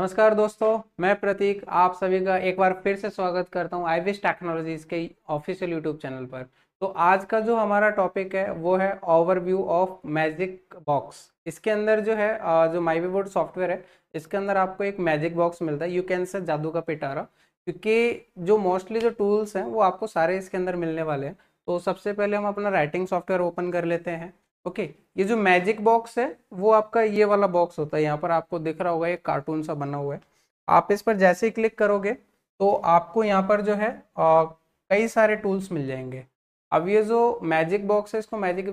नमस्कार दोस्तों, मैं प्रतीक आप सभी का एक बार फिर से स्वागत करता हूं आई टेक्नोलॉजीज के ऑफिशियल यूट्यूब चैनल पर। तो आज का जो हमारा टॉपिक है वो है ओवरव्यू ऑफ मैजिक बॉक्स। इसके अंदर जो है जो myViewBoard सॉफ्टवेयर है इसके अंदर आपको एक मैजिक बॉक्स मिलता है, यू कैन से जादू का पिटारा, क्योंकि जो मोस्टली जो टूल्स हैं वो आपको सारे इसके अंदर मिलने वाले हैं। तो सबसे पहले हम अपना राइटिंग सॉफ्टवेयर ओपन कर लेते हैं। ओके, ये जो मैजिक बॉक्स है वो आपका ये वाला बॉक्स होता है, यहाँ पर आपको दिख रहा होगा एक कार्टून सा बना हुआ है। आप इस पर जैसे ही क्लिक करोगे तो आपको यहाँ पर जो है कई सारे टूल्स मिल जाएंगे। अब ये जो मैजिक बॉक्स है इसको मैजिक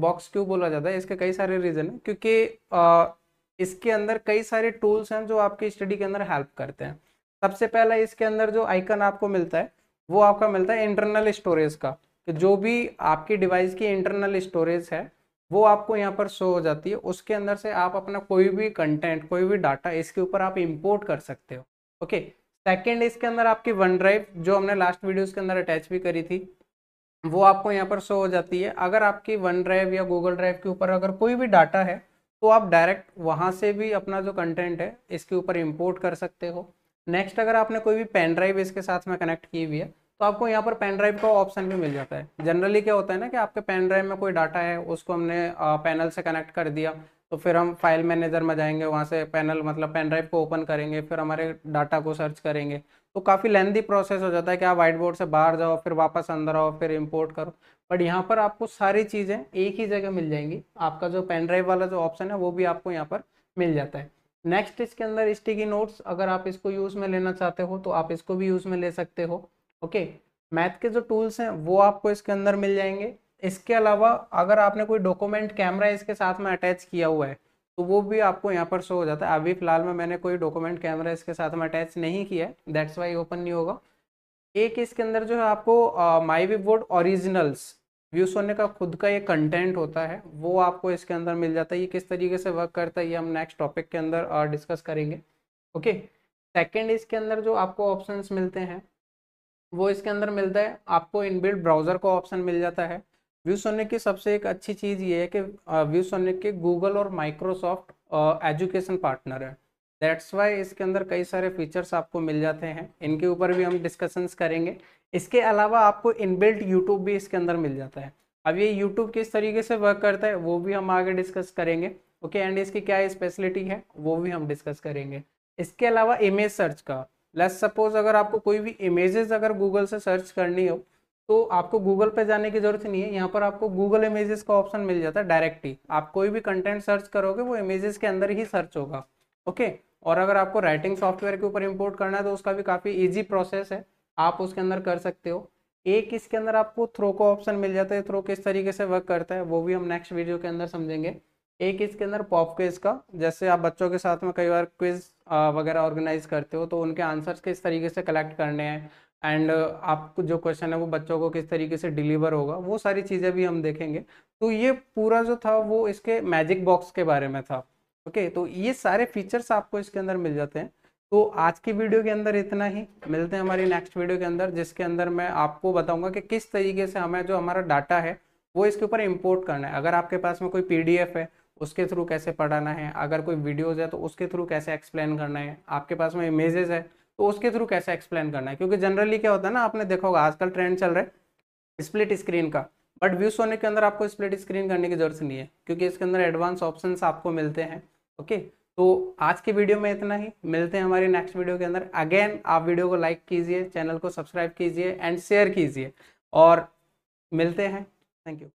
बॉक्स क्यों बोला जाता है, इसके कई सारे रीज़न है, क्योंकि इसके अंदर कई सारे टूल्स हैं जो आपकी स्टडी के अंदर हेल्प करते हैं। सबसे पहला इसके अंदर जो आइकन आपको मिलता है वो आपका मिलता है इंटरनल स्टोरेज का, कि जो भी आपकी डिवाइस की इंटरनल स्टोरेज है वो आपको यहाँ पर शो हो जाती है। उसके अंदर से आप अपना कोई भी कंटेंट, कोई भी डाटा इसके ऊपर आप इंपोर्ट कर सकते हो। ओके, सेकंड इसके अंदर आपकी वन ड्राइव, जो हमने लास्ट वीडियोस के अंदर अटैच भी करी थी, वो आपको यहाँ पर शो हो जाती है। अगर आपकी वन ड्राइव या गूगल ड्राइव के ऊपर अगर कोई भी डाटा है तो आप डायरेक्ट वहाँ से भी अपना जो कंटेंट है इसके ऊपर इम्पोर्ट कर सकते हो। नेक्स्ट, अगर आपने कोई भी पेन ड्राइव इसके साथ में कनेक्ट की हुई है तो आपको यहाँ पर पेन ड्राइव का ऑप्शन भी मिल जाता है। जनरली क्या होता है ना कि आपके पेन ड्राइव में कोई डाटा है उसको हमने पैनल से कनेक्ट कर दिया, तो फिर हम फाइल मैनेजर में जाएंगे, वहाँ से पैनल मतलब पेन ड्राइव को ओपन करेंगे, फिर हमारे डाटा को सर्च करेंगे, तो काफ़ी लेंदी प्रोसेस हो जाता है कि आप व्हाइट बोर्ड से बाहर जाओ, फिर वापस अंदर आओ, फिर इम्पोर्ट करो। बट यहाँ पर आपको सारी चीज़ें एक ही जगह मिल जाएंगी। आपका जो पेन ड्राइव वाला जो ऑप्शन है वो भी आपको यहाँ पर मिल जाता है। नेक्स्ट इसके अंदर स्टिकी नोट्स, अगर आप इसको यूज़ में लेना चाहते हो तो आप इसको भी यूज़ में ले सकते हो। ओके, मैथ के जो टूल्स हैं वो आपको इसके अंदर मिल जाएंगे। इसके अलावा अगर आपने कोई डॉक्यूमेंट कैमरा इसके साथ में अटैच किया हुआ है तो वो भी आपको यहाँ पर शो हो जाता है। अभी फिलहाल में मैंने कोई डॉक्यूमेंट कैमरा इसके साथ में अटैच नहीं किया है, दैट्स वाई ओपन नहीं होगा। एक इसके अंदर जो है आपको myViewBoard ओरिजिनल्स ViewSonic का खुद का ये कंटेंट होता है वो आपको इसके अंदर मिल जाता है। ये किस तरीके से वर्क करता है ये हम नेक्स्ट टॉपिक के अंदर डिस्कस करेंगे। ओके, सेकेंड इसके अंदर जो आपको ऑप्शन मिलते हैं वो इसके अंदर मिलता है, आपको इनबिल्ट ब्राउज़र का ऑप्शन मिल जाता है। ViewSonic की सबसे एक अच्छी चीज़ ये है कि ViewSonic के गूगल और माइक्रोसॉफ्ट एजुकेशन पार्टनर है, दैट्स वाई इसके अंदर कई सारे फीचर्स आपको मिल जाते हैं। इनके ऊपर भी हम डिस्कशंस करेंगे। इसके अलावा आपको इनबिल्ट यूट्यूब भी इसके अंदर मिल जाता है। अब ये यूट्यूब किस तरीके से वर्क करता है वो भी हम आगे डिस्कस करेंगे। ओके, एंड इसकी क्या स्पेशलिटी है वो भी हम डिस्कस करेंगे। इसके अलावा इमेज सर्च का, लेट्स सपोज अगर आपको कोई भी इमेजेस अगर गूगल से सर्च करनी हो तो आपको गूगल पे जाने की ज़रूरत नहीं है, यहाँ पर आपको गूगल इमेजेस का ऑप्शन मिल जाता है। डायरेक्ट ही आप कोई भी कंटेंट सर्च करोगे वो इमेजेस के अंदर ही सर्च होगा। ओके, और अगर आपको राइटिंग सॉफ्टवेयर के ऊपर इंपोर्ट करना है तो उसका भी काफ़ी ईजी प्रोसेस है, आप उसके अंदर कर सकते हो। एक इसके अंदर आपको थ्रो का ऑप्शन मिल जाता है, थ्रो किस तरीके से वर्क करता है वो भी हम नेक्स्ट वीडियो के अंदर समझेंगे। एक इसके अंदर पॉप क्विज का, जैसे आप बच्चों के साथ में कई बार क्विज वगैरह ऑर्गेनाइज करते हो तो उनके आंसर्स किस तरीके से कलेक्ट करने हैं, एंड आपको जो क्वेश्चन है वो बच्चों को किस तरीके से डिलीवर होगा, वो सारी चीज़ें भी हम देखेंगे। तो ये पूरा जो था वो इसके मैजिक बॉक्स के बारे में था। ओके, तो ये सारे फीचर्स आपको इसके अंदर मिल जाते हैं। तो आज की वीडियो के अंदर इतना ही, मिलते हैं हमारी नेक्स्ट वीडियो के अंदर जिसके अंदर मैं आपको बताऊँगा कि किस तरीके से हमें जो हमारा डाटा है वो इसके ऊपर इम्पोर्ट करना है। अगर आपके पास में कोई PDF है उसके थ्रू कैसे पढ़ाना है, अगर कोई वीडियोज़ है तो उसके थ्रू कैसे एक्सप्लेन करना है, आपके पास में इमेजेस है तो उसके थ्रू कैसे एक्सप्लेन करना है। क्योंकि जनरली क्या होता है ना, आपने देखा होगा आजकल ट्रेंड चल रहा है स्प्लिट स्क्रीन का, बट ViewSonic के अंदर आपको स्प्लिट स्क्रीन करने की जरूरत नहीं है क्योंकि इसके अंदर एडवांस ऑप्शंस आपको मिलते हैं। ओके, तो आज की वीडियो में इतना ही, मिलते हैं हमारे नेक्स्ट वीडियो के अंदर। अगेन आप वीडियो को लाइक कीजिए, चैनल को सब्सक्राइब कीजिए एंड शेयर कीजिए, और मिलते हैं। Thank you.